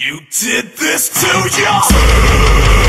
You did this to yourself.